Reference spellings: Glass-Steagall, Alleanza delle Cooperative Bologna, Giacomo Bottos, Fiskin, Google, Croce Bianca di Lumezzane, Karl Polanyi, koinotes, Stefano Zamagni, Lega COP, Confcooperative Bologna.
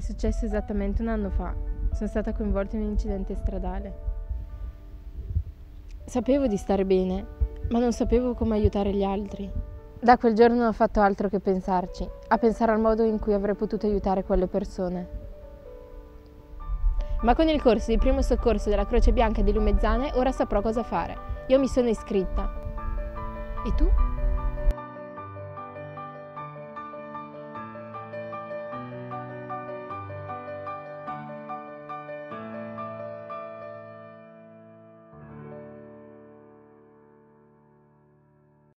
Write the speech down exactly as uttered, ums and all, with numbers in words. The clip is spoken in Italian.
È successo esattamente un anno fa. Sono stata coinvolta in un incidente stradale. Sapevo di stare bene, ma non sapevo come aiutare gli altri. Da quel giorno non ho fatto altro che pensarci, a pensare al modo in cui avrei potuto aiutare quelle persone. Ma con il corso di primo soccorso della Croce Bianca di Lumezzane ora saprò cosa fare. Io mi sono iscritta. E tu?